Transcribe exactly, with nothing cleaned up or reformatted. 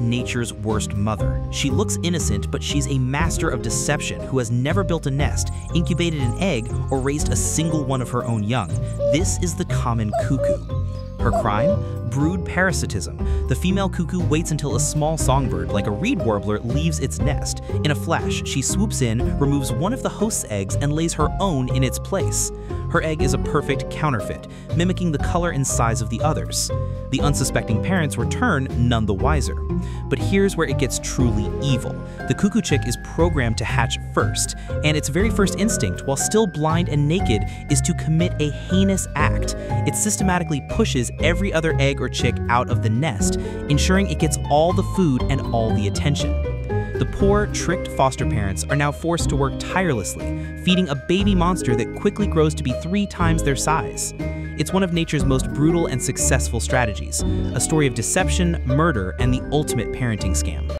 nature's worst mother. She looks innocent, but she's a master of deception who has never built a nest, incubated an egg, or raised a single one of her own young. This is the common cuckoo. Her crime? Brood parasitism. The female cuckoo waits until a small songbird, like a reed warbler, leaves its nest. In a flash, she swoops in, removes one of the host's eggs, and lays her own in its place. Her egg is a perfect counterfeit, mimicking the color and size of the others. The unsuspecting parents return none the wiser. But here's where it gets truly evil. The cuckoo chick is programmed to hatch first, and its very first instinct, while still blind and naked, is to commit a heinous act. It systematically pushes every other egg or chick out of the nest, ensuring it gets all the food and all the attention. The poor, tricked foster parents are now forced to work tirelessly, feeding a baby monster that quickly grows to be three times their size. It's one of nature's most brutal and successful strategies, a story of deception, murder, and the ultimate parenting scam.